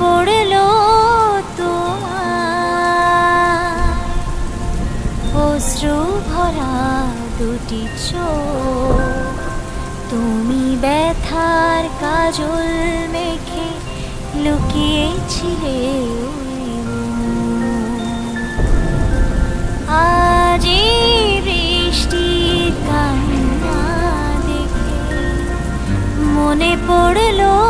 पड़लो तोमार अश्रु भरा दुटी चोख तुमी व्यथार काजल मेखे लुकिएছিলে आज বৃষ্টি কান্না देखे মনে পড়লো।